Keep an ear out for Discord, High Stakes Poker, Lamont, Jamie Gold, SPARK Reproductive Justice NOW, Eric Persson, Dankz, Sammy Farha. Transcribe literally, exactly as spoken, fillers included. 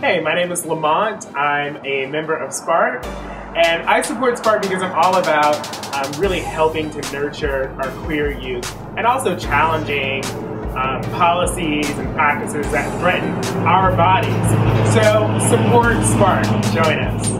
Hey, my name is Lamont. I'm a member of SPARK, and I support SPARK because I'm all about um, really helping to nurture our queer youth and also challenging um, policies and practices that threaten our bodies. So support SPARK. Join us.